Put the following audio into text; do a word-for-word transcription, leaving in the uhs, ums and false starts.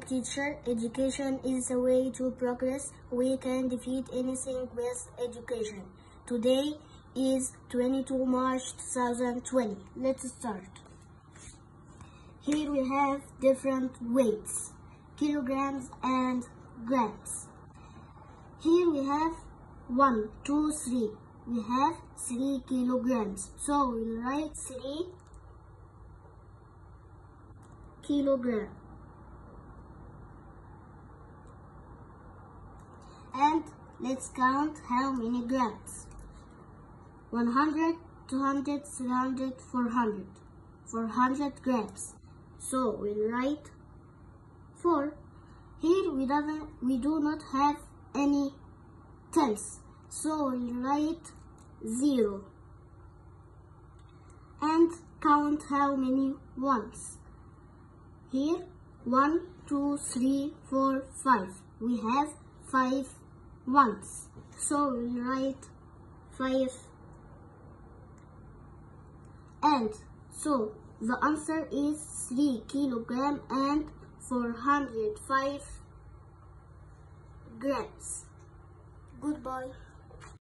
think teacher education is the way to progress. We can defeat anything with education. Today is twenty-second of March two thousand twenty. Let's start. Here we have different weights, kilograms and grams. Here we have one, two, three. We have three kilograms. So we we'll write three kilogram. And let's count how many grams. one hundred, two hundred, three hundred, four hundred. four hundred grams. So we we'll write four. Here we don't, we do not have any tens. So we we'll write zero. And count how many ones. Here one, two, three, four, five. We have five ones. So we we'll write five. And so the answer is three kilogram and four hundred five grams. Goodbye.